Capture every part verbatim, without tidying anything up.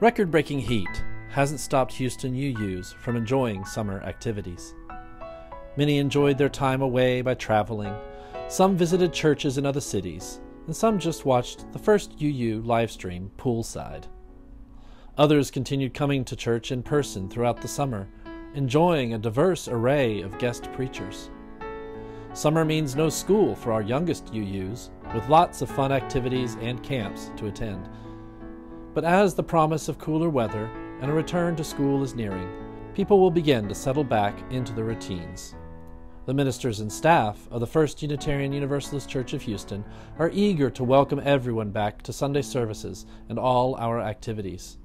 Record-breaking heat hasn't stopped Houston U Us from enjoying summer activities. Many enjoyed their time away by traveling, some visited churches in other cities, and some just watched the First U U livestream poolside. Others continued coming to church in person throughout the summer, enjoying a diverse array of guest preachers. Summer means no school for our youngest U Us, with lots of fun activities and camps to attend. But as the promise of cooler weather and a return to school is nearing, people will begin to settle back into their routines. The ministers and staff of the First Unitarian Universalist Church of Houston are eager to welcome everyone back to Sunday services and all our activities.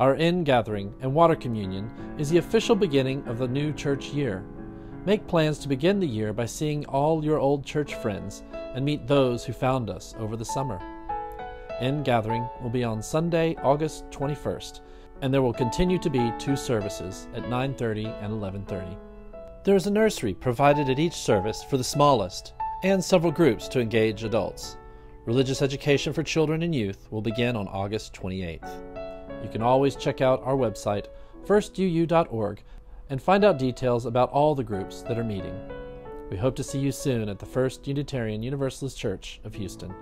Our in-gathering and water communion is the official beginning of the new church year. Make plans to begin the year by seeing all your old church friends and meet those who found us over the summer. In-gathering will be on Sunday, August twenty-first, and there will continue to be two services at nine thirty and eleven thirty. There is a nursery provided at each service for the smallest and several groups to engage adults. Religious education for children and youth will begin on August twenty-eighth. You can always check out our website, first u u dot org, and find out details about all the groups that are meeting. We hope to see you soon at the First Unitarian Universalist Church of Houston.